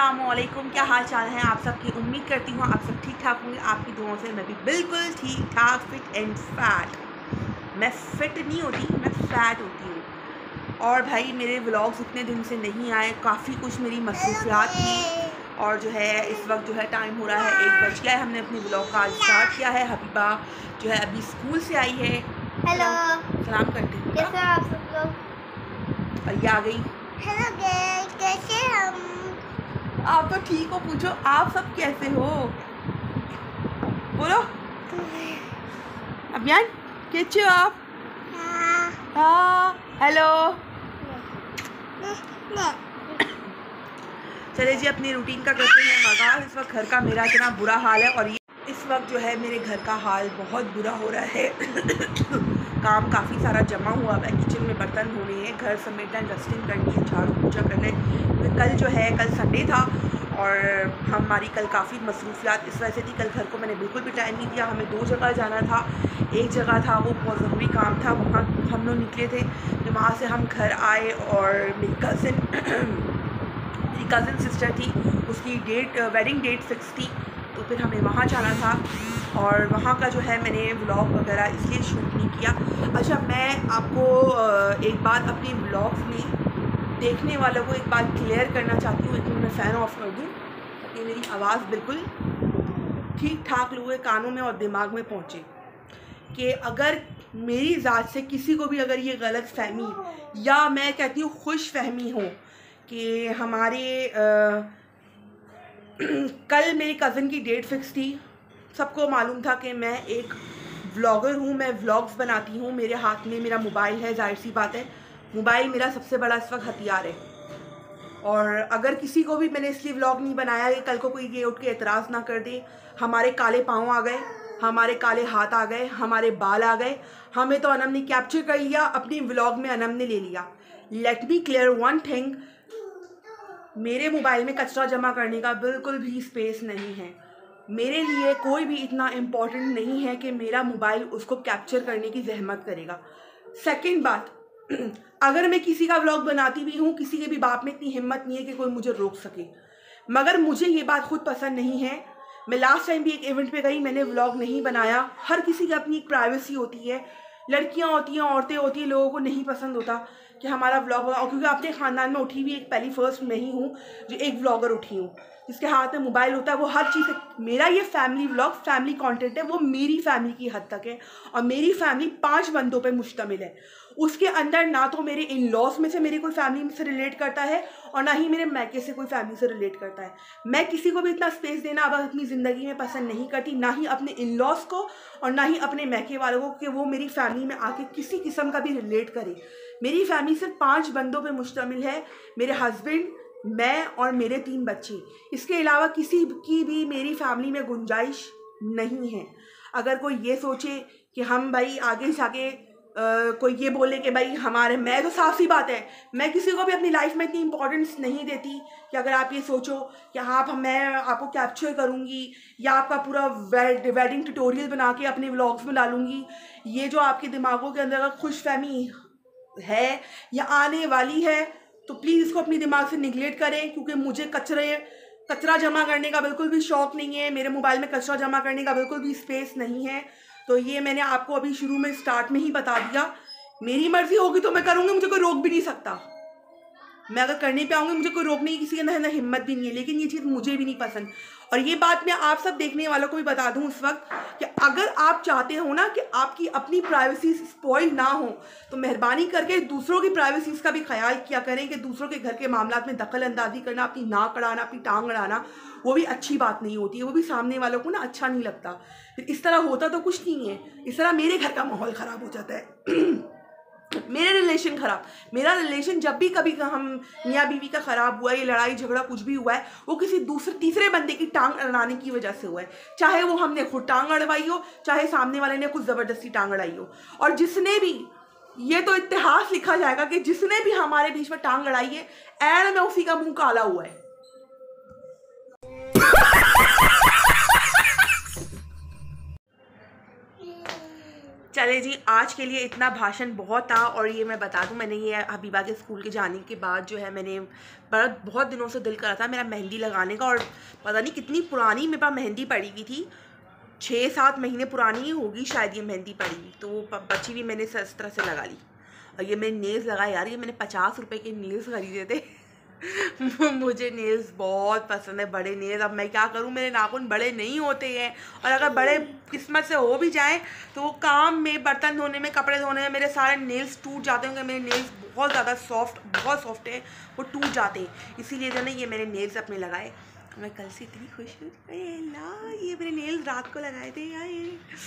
अस्सलामुअलैकुम, क्या हाल चाल है आप सबकी। उम्मीद करती हूँ आप सब ठीक ठाक होंगे। आपकी दुआओं से मैं भी बिल्कुल ठीक ठाक, फिट एंड फैट। मैं फिट नहीं होती, मैं फैट होती हूँ। और भाई मेरे व्लॉग्स इतने दिन से नहीं आए, काफ़ी कुछ मेरी मसरूफियात थी। और जो है इस वक्त जो है टाइम हो रहा है 1 बज गया है। हमने अपने व्लॉग का स्टार्ट किया है। हबीबा जो है अभी स्कूल से आई है। हेलो, सलाम करती हूँ। कैसे आप सब लोग? आ गई। हेलो गाइस, कैसे हम? आप तो ठीक हो, पूछो आप सब कैसे हो, बोलो। अभियान कैसे हो आप? हाँ। हेलो। चले जी अपनी रूटीन का करते हैं मगर। इस वक्त घर का मेरा इतना बुरा हाल है, और ये इस वक्त जो है मेरे घर का हाल बहुत बुरा हो रहा है। काम काफ़ी सारा जमा हुआ है। किचन में बर्तन धोने हैं, घर समेटना, डस्टिंग करनी है, झाड़ू पोछा करना है। कल जो है कल संडे था और हमारी कल काफ़ी मसरूफियात इस वजह से थी। कल घर को मैंने बिल्कुल भी टाइम नहीं दिया। हमें 2 जगह जाना था। एक जगह था वो बहुत ज़रूरी काम था, वहाँ हम लोग निकले थे। जब वहाँ से हम घर आए और मेरी कज़न सिस्टर थी, उसकी वेडिंग डेट फिक्स थी, तो फिर हमें वहाँ जाना था। और वहाँ का जो है मैंने व्लॉग वगैरह इसलिए शूट नहीं किया। अच्छा, मैं आपको एक बात अपने व्लॉग्स में देखने वालों को एक बात क्लियर करना चाहती हूँ। इसलिए मैं फ़ैन ऑफ कर दूँ ताकि मेरी आवाज़ बिल्कुल ठीक ठाक लोगों के कानों में और दिमाग में पहुँचे। कि अगर मेरी ज़ात से किसी को भी अगर ये गलत फहमी या मैं कहती हूँ खुश फहमी हो कि हमारे कल मेरी कज़न की डेट फिक्स थी। सबको मालूम था कि मैं एक व्लॉगर हूँ, मैं व्लॉग्स बनाती हूँ। मेरे हाथ में मेरा मोबाइल है, जाहिर सी बात है मोबाइल मेरा सबसे बड़ा इस वक्त हथियार है। और अगर किसी को भी मैंने इसलिए व्लॉग नहीं बनाया कि कल को कोई ये उठ के एतराज़ ना कर दे। हमारे काले पाँव आ गए, हमारे काले हाथ आ गए, हमारे बाल आ गए। हमें तो अनम ने कैप्चर कर लिया, अपने व्लॉग में अनम ने ले लिया। Let me clear one thing, मेरे मोबाइल में कचरा जमा करने का बिल्कुल भी स्पेस नहीं है। मेरे लिए कोई भी इतना इम्पॉर्टेंट नहीं है कि मेरा मोबाइल उसको कैप्चर करने की जहमत करेगा। सेकंड बात, अगर मैं किसी का व्लॉग बनाती भी हूँ, किसी के भी बाप में इतनी हिम्मत नहीं है कि कोई मुझे रोक सके। मगर मुझे ये बात खुद पसंद नहीं है। मैं लास्ट टाइम भी एक इवेंट पे गई, मैंने व्लॉग नहीं बनाया। हर किसी की अपनी एक प्राइवेसी होती है। लड़कियाँ होती हैं, औरतें होती हैं, लोगों को नहीं पसंद होता कि हमारा व्लॉग। और क्योंकि अपने ख़ानदान में उठी हुई एक पहली फर्स्ट मैं ही हूँ जो एक व्लॉगर उठी हूँ जिसके हाथ में मोबाइल होता है। वो हर चीज़, मेरा ये फैमिली व्लॉग फैमिली कंटेंट है, वो मेरी फैमिली की हद तक है। और मेरी फैमिली 5 बंदों पे मुश्तमिल है। उसके अंदर ना तो मेरे इन लॉज में से मेरी कोई फैमिली से रिलेट करता है और ना ही मेरे मैके से कोई फैमिली से रिलेट करता है। मैं किसी को भी इतना स्पेस देना अब अपनी ज़िंदगी में पसंद नहीं करती, ना ही अपने इन लॉज को और ना ही अपने मैके वालों को, कि वो मेरी फैमिली में आके किसी किस्म का भी रिलेट करे। मेरी फैमिली सिर्फ 5 बंदों पर मुश्तमिल है, मेरे हस्बैंड, मैं और मेरे 3 बच्चे। इसके अलावा किसी की भी मेरी फैमिली में गुंजाइश नहीं है। अगर कोई ये सोचे कि हम भाई आगे जाके कोई ये बोले कि भाई हमारे, मैं तो साफ सी बात है मैं किसी को भी अपनी लाइफ में इतनी इम्पोर्टेंस नहीं देती कि अगर आप ये सोचो कि आप, मैं आपको कैप्चर करूँगी या आपका पूरा वेडिंग ट्यूटोरियल बना के अपने व्लॉग्स में डालूँगी। ये जो आपके दिमागों के अंदर खुशफहमी है या आने वाली है, तो प्लीज़ इसको अपने दिमाग से निगलेक्ट करें। क्योंकि मुझे कचरा जमा करने का बिल्कुल भी शौक़ नहीं है। मेरे मोबाइल में कचरा जमा करने का बिल्कुल भी स्पेस नहीं है। तो ये मैंने आपको अभी शुरू में स्टार्ट में ही बता दिया। मेरी मर्ज़ी होगी तो मैं करूँगी, मुझे कोई रोक भी नहीं सकता। मैं अगर करने पे आऊँगी, मुझे कोई रोकने की किसी के अंदर हिम्मत भी नहीं है। लेकिन ये चीज़ मुझे भी नहीं पसंद। और ये बात मैं आप सब देखने वालों को भी बता दूँ इस वक्त कि अगर आप चाहते हो ना कि आपकी अपनी प्राइवेसी स्पॉइल ना हो, तो मेहरबानी करके दूसरों की प्राइवेसीज़ का भी ख्याल किया करें। कि दूसरों के घर के मामलों में दखल अंदाजी करना, अपनी नाक अड़ाना, अपनी टांग अड़ाना, वो भी अच्छी बात नहीं होती है। वो भी सामने वालों को ना अच्छा नहीं लगता। फिर इस तरह होता तो कुछ नहीं है, इस तरह मेरे घर का माहौल ख़राब हो जाता है। मेरे रिलेशन ख़राब, मेरा रिलेशन जब भी कभी हम मियाँ बीवी का ख़राब हुआ है, लड़ाई झगड़ा कुछ भी हुआ है, वो किसी तीसरे बंदे की टांग अड़ाने की वजह से हुआ है। चाहे वो हमने खुद टांग अड़वाई हो, चाहे सामने वाले ने कुछ ज़बरदस्ती टांग अड़ाई हो। और जिसने भी, ये तो इतिहास लिखा जाएगा कि जिसने भी हमारे बीच में टांग अड़ाई है, ऐन में उसी का मुँह काला हुआ है। चले जी, आज के लिए इतना भाषण बहुत था। और ये मैं बता दूं, मैंने ये हबीबा के स्कूल के जाने के बाद जो है मैंने बहुत दिनों से दिल करा था मेरा मेहंदी लगाने का। और पता नहीं कितनी पुरानी मेरे पास मेहंदी पड़ी हुई थी, 6-7 महीने पुरानी ही होगी शायद ये मेहंदी पड़ी हुई, तो बची हुई मैंने इस तरह से लगा ली। और ये मैंने नेल्स लगाए यार, ये मैंने 50 रुपये के नेल्स खरीदे थे। मुझे नेल्स बहुत पसंद है, बड़े नेल्स। अब मैं क्या करूं, मेरे नाखून बड़े नहीं होते हैं, और अगर बड़े किस्मत से हो भी जाएं तो वो काम में, बर्तन धोने में, कपड़े धोने में मेरे सारे नेल्स टूट जाते हैं। क्योंकि मेरे नेल्स बहुत ज़्यादा बहुत सॉफ्ट है, वो टूट जाते हैं। इसीलिए जो ना ये मैंने नेल्स अपने लगाए। मैं कल से इतनी खुश हूँ, अरे ला ये मेरे नेल्स रात को लगाए थे यार।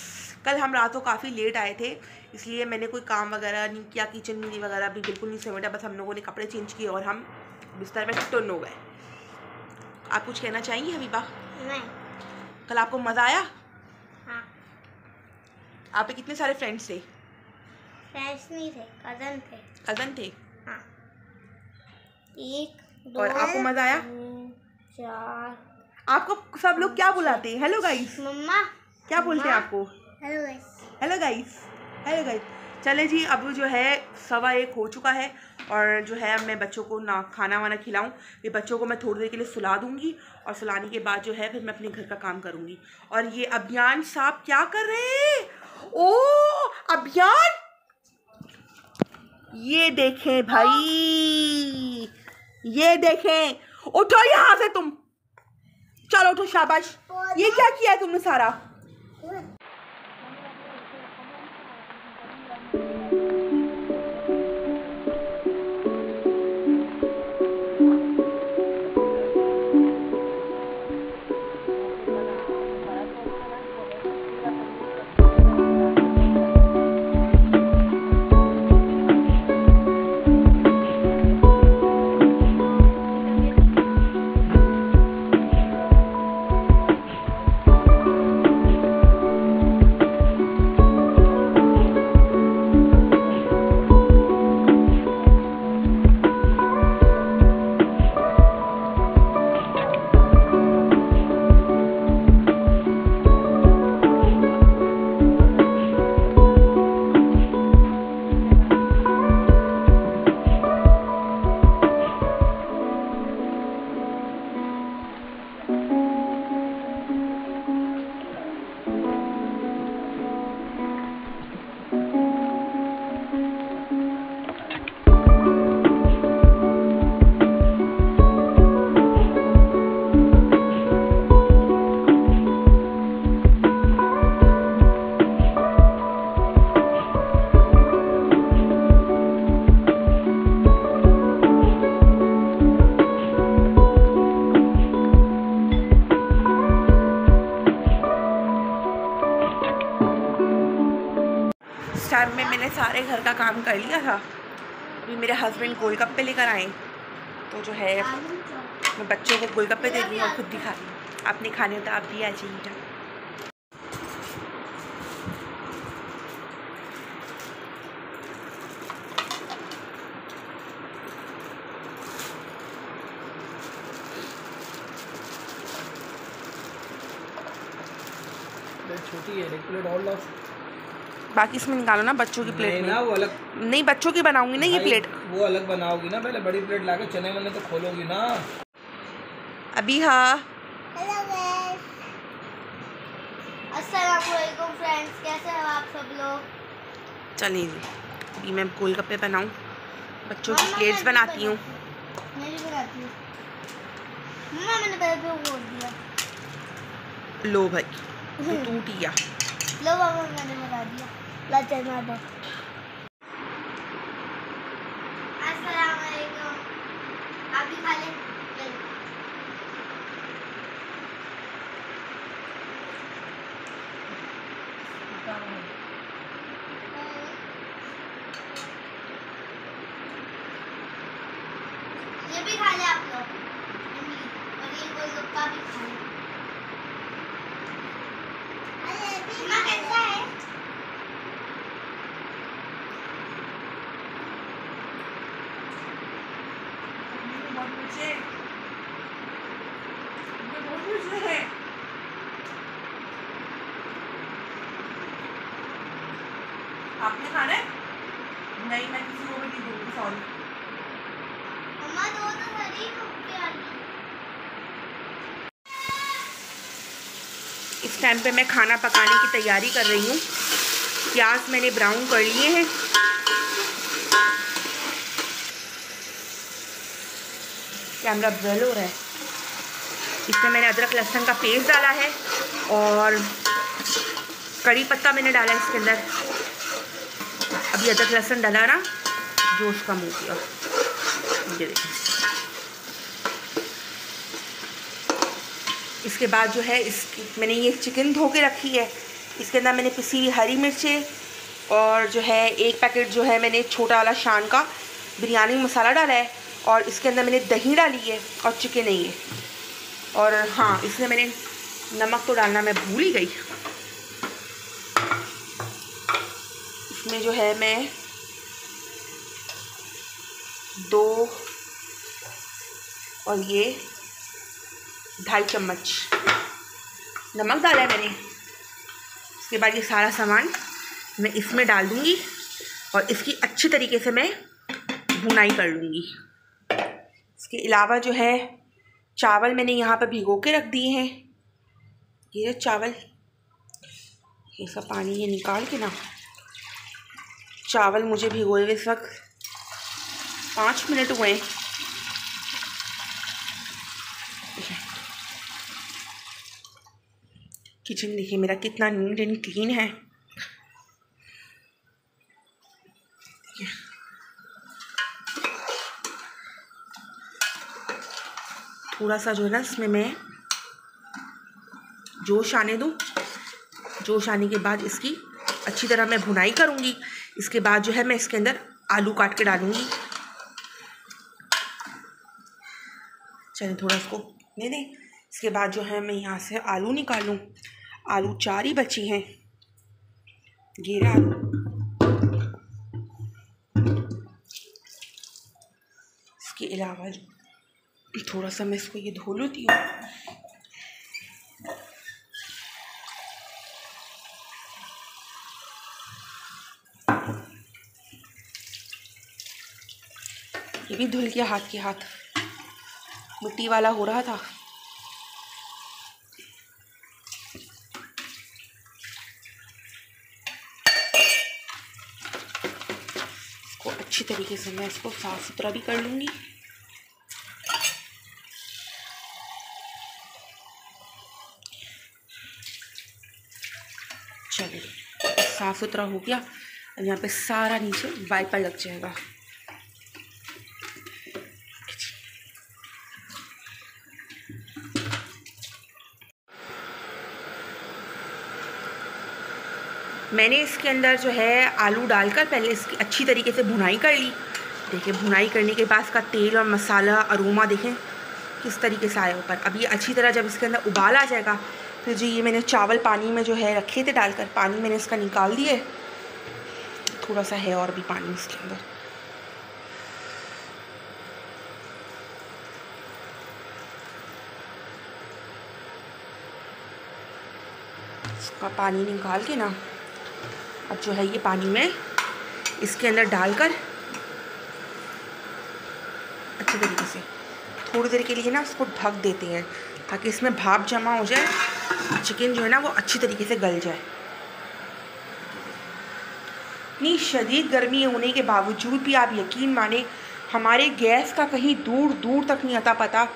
कल हम रात को काफ़ी लेट आए थे, इसलिए मैंने कोई काम वगैरह नहीं किया, किचन नीली वगैरह भी बिल्कुल नहीं समेटा। बस हम लोगों ने कपड़े चेंज किए और हम बिस्तर में टन हो गए। आप कुछ कहना चाहेंगी हबीबा? नहीं। कल आपको मज़ा आया? हाँ। आप कितने सारे फ्रेंड्स थे? फ्रेंड्स नहीं थे, कज़न थे। कज़न थे? हाँ। एक, और आपको मज़ा आया? चार। आपको सब लोग क्या बुलाते हैं? Hello guys. मम्मा क्या बोलते हैं आपको? Hello guys. Hello guys, hello guys. चले जी, अब जो है 1:15 हो चुका है, और जो है मैं बच्चों को ना खाना वाना खिलाऊं। ये बच्चों को मैं थोड़ी देर के लिए सुला दूंगी, और सुलाने के बाद जो है फिर मैं अपने घर का काम करूंगी। और ये अभियान साहब क्या कर रहे हैं? ओ अभियान, ये देखें भाई, ये देखें, उठो यहाँ से तुम, चलो उठो, शाबाश। ये क्या किया है तुमने सारा? टाइम में मैंने सारे घर का काम कर लिया था। अभी मेरे हस्बैंड गोलगप्पे लेकर आए, तो जो है मैं बच्चों को गोलगप्पे दे दी और खुद भी खा ली। आपने खाने तो आप भी आ जाइएगा। छोटी है, एक प्लेट और लाओ, बाकी इसमें निकालो ना बच्चों की प्लेट में। ना वो अलग नहीं, बच्चों की बनाऊंगी ना ये प्लेट, वो अलग बनाओगी ना, पहले बड़ी प्लेट लाके चने वने तो खोलोगी ना अभी। हाँ, हेलो गाइस, अस्सलाम वालेकुम फ्रेंड्स, कैसे हो आप सब लोग? चलिए जी, अभी मैं गोलगप्पे बनाऊं, बच्चों की प्लेट्स बनाती हूँ। लो भाई टूट गया, लो मामा मैंने बना दिया। अस्सलाम वालेकुम, आप भी खा लें। ये भी खा लें आप लोग, और ये गोलगप्पा भी खा लें। आपने खाना है? नहीं, मैं किसी को भी नहीं दूंगी, सॉरी। मम्मा दो तो सारी भूख आ गई। इस टाइम पे मैं खाना पकाने की तैयारी कर रही हूँ। प्याज मैंने ब्राउन कर लिए हैं। कैमरा ब्लर हो रहा है। इसमें मैंने अदरक लहसुन का पेस्ट डाला है और कड़ी पत्ता मैंने डाला है इसके अंदर। अभी अदरक लहसुन डाला ना, जोश कम हो गया। ये देखिए, इसके बाद जो है मैंने ये चिकन धो के रखी है। इसके अंदर मैंने पिसी हुई हरी मिर्चें और जो है एक पैकेट जो है मैंने छोटा वाला शान का बिरयानी मसाला डाला है और इसके अंदर मैंने दही डाली है और चिकन नहीं है। और हाँ, इसमें मैंने नमक तो डालना मैं भूल ही गई। इसमें जो है मैं 2 और ये 2.5 चम्मच नमक डाला है मैंने। इसके बाद ये सारा सामान मैं इसमें डाल दूँगी और इसकी अच्छी तरीके से मैं भुनाई कर लूँगी। इसके अलावा जो है चावल मैंने यहाँ पर भिगो के रख दिए हैं। ये चावल, ये सब पानी ये निकाल के ना, चावल मुझे भिगोए हुए इस वक्त 5 मिनट हुए। किचन देखिए मेरा कितना नीट एंड क्लीन है। थोड़ा सा जो है ना इसमें मैं जोश आने दूँ। जोश आने के बाद इसकी अच्छी तरह मैं भुनाई करूँगी। इसके बाद जो है मैं इसके अंदर आलू काट के डालूँगी। चलिए थोड़ा इसको दे दें। इसके बाद जो है मैं यहाँ से आलू निकालूँ। आलू 4 ही बची हैं, घेरा आलू। इसके अलावा थोड़ा सा मैं इसको ये धो लेती हूँ। ये भी धुल गया, हाथ के हाथ मिट्टी वाला हो रहा था। इसको अच्छी तरीके से मैं इसको साफ सुथरा भी कर लूँगी। चलिए, साफ सुथरा हो गया। अब यहाँ पे सारा नीचे वाइपर लग जाएगा। मैंने इसके अंदर जो है आलू डालकर पहले इसकी अच्छी तरीके से भुनाई कर ली। देखिए, भुनाई करने के बाद इसका तेल और मसाला अरोमा देखें किस तरीके से आया ऊपर। अब ये अच्छी तरह जब इसके अंदर उबाल आ जाएगा तो जो ये मैंने चावल पानी में जो है रखे थे डालकर, पानी मैंने इसका निकाल दिए। थोड़ा सा है और भी पानी इसके अंदर। इसका पानी निकाल के ना, अब जो है ये पानी में इसके अंदर डालकर अच्छे तरीके से थोड़ी देर के लिए ना उसको ढक देते हैं ताकि इसमें भाप जमा हो जाए, चिकन जो है ना वो अच्छी तरीके से गल जाए। इतनी शदीद गर्मी होने के बावजूद भी आप यकीन माने हमारे गैस का कहीं दूर दूर तक नहीं आता पता।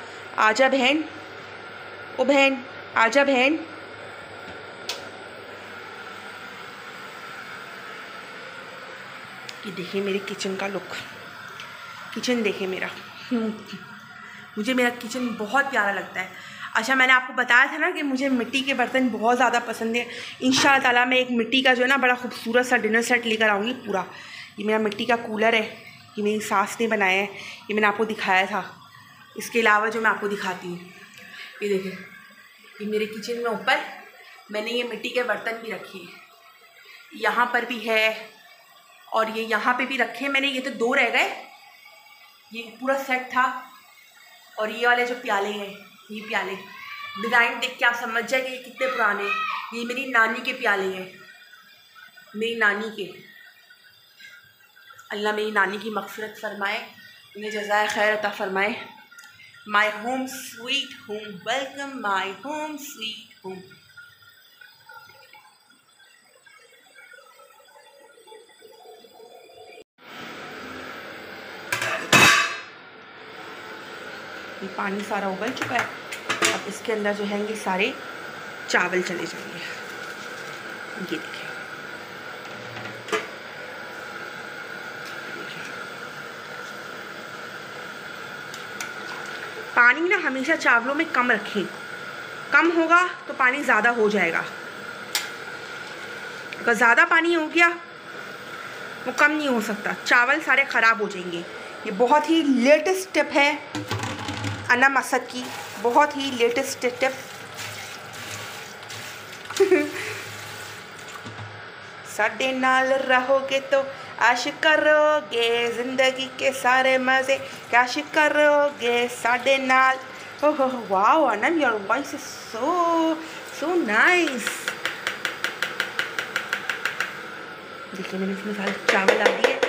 आजा बहन, ओ बहन, आजा बहन। ये देखिए मेरे किचन का लुक। किचन देखिए मेरा, मुझे मेरा किचन बहुत प्यारा लगता है। अच्छा, मैंने आपको बताया था ना कि मुझे मिट्टी के बर्तन बहुत ज़्यादा पसंद है। इंशाअल्लाह ताला मैं एक मिट्टी का जो है ना बड़ा खूबसूरत सा डिनर सेट लेकर आऊँगी पूरा। ये मेरा मिट्टी का कूलर है, ये मेरी सास ने बनाया है, ये मैंने आपको दिखाया था। इसके अलावा जो मैं आपको दिखाती हूँ, ये देखिए, ये मेरे किचन में ऊपर मैंने ये मिट्टी के बर्तन भी रखे हैं। यहाँ पर भी है और ये यहाँ पर भी रखे हैं मैंने। ये तो 2 रह गए, ये पूरा सेट था। और ये वाले जो प्याले हैं, ये प्याले डिज़ाइन देख के आप समझ जाए कि ये कितने पुराने हैं। ये मेरी नानी के प्याले हैं, मेरी नानी के। अल्लाह मेरी नानी की मग़फ़िरत फ़रमाए, उन्हें जज़ाए खैर अता फ़रमाए। My home sweet home, welcome my home sweet home. ये पानी सारा उबल चुका है, अब इसके अंदर जो है ये सारे चावल चले जाएंगे। ये देखिए पानी ना हमेशा चावलों में कम रखें, कम होगा तो पानी ज़्यादा हो जाएगा। अगर ज़्यादा पानी हो गया वो कम नहीं हो सकता, चावल सारे ख़राब हो जाएंगे। ये बहुत ही लेटेस्ट टिप है अनम असद की, बहुत ही लेटेस्ट टिप। साडे नाल रहोगे तो आशिक करोगे, जिंदगी के सारे मज़े आशिक करोगे साडे नाल। ओहो wow Anam, your voice is so nice. देखिए मैंने इसमें सारे चावल डाल दिए।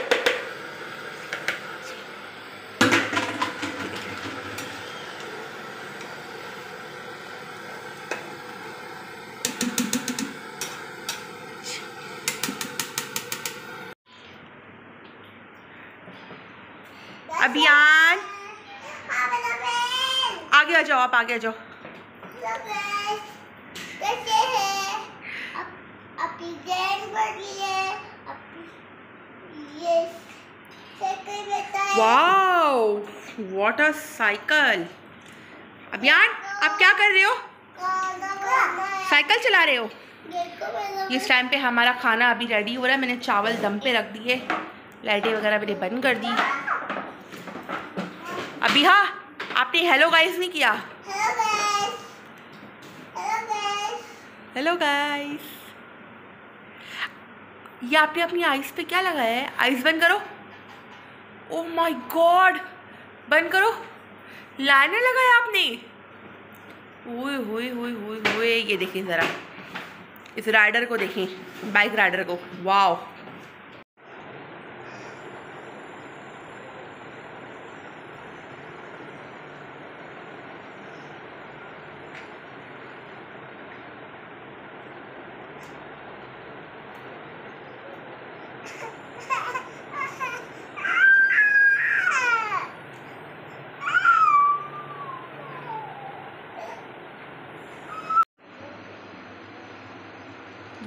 अभियान आगे आ जाओ, आप आगे आ जाओ। Wow what a cycle. अभियान आप क्या कर रहे हो? साइकिल चला रहे हो? इस टाइम पे हमारा खाना अभी रेडी हो रहा है। मैंने चावल दम पे रख दिए, लाइटें वगैरह मैंने बंद कर दी। अभी हाँ आपने हेलो गाइस नहीं किया। हेलो गाइस, ये आपने अपनी आइस पे क्या लगाया है? आइस बंद करो। ओह माय गॉड, बंद करो। लाइनर लगाया आपने? ओए होए होए होए होए। ये देखें ज़रा इस राइडर को देखें, बाइक राइडर को। वाओ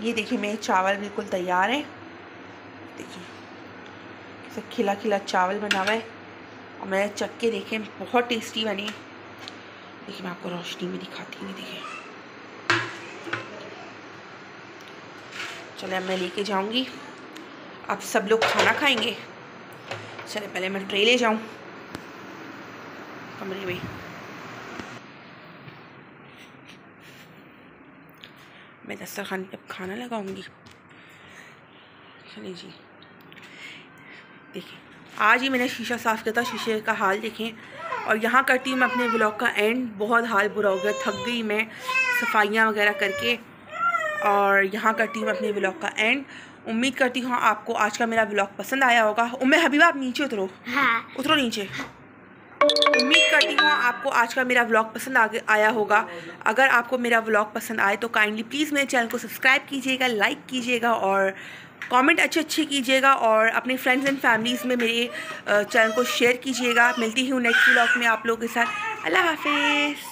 ये देखिए मेरे चावल बिल्कुल तैयार है। देखिए ऐसा खिला खिला चावल बना हुआ है और मैंने चक्के देखे, बहुत टेस्टी बने। देखिए मैं आपको रोशनी में दिखाती हूँ। देखिए चले मैं लेके जाऊँगी, अब सब लोग खाना खाएंगे। चले पहले मैं ट्रे ले जाऊँ कमरे में। मैं दस्तरखान पे अब खाना लगाऊंगी। चलिए जी देखिए आज ही मैंने शीशा साफ़ किया था, शीशे का हाल देखें। और यहाँ करती हूँ मैं अपने व्लॉग का एंड। बहुत हाल बुरा हो गया, थक गई मैं सफाइयाँ वगैरह करके। और यहाँ करती हूँ मैं अपने व्लॉग का एंड। उम्मीद करती हूँ आपको आज का मेरा व्लॉग पसंद आया होगा। उम्मे हबीबा आप नीचे उतरो। हाँ। उतरो नीचे। उम्मीद करती हूँ आपको आज का मेरा व्लॉग पसंद आया होगा। अगर आपको मेरा व्लॉग पसंद आए तो काइंडली प्लीज़ मेरे चैनल को सब्सक्राइब कीजिएगा, लाइक कीजिएगा और कमेंट अच्छे अच्छे कीजिएगा। और अपने फ्रेंड्स एंड फैमिलीज़ में मेरे चैनल को शेयर कीजिएगा। मिलती हूँ नेक्स्ट व्लॉग में आप लोगों के साथ। अल्लाह हाफिज़।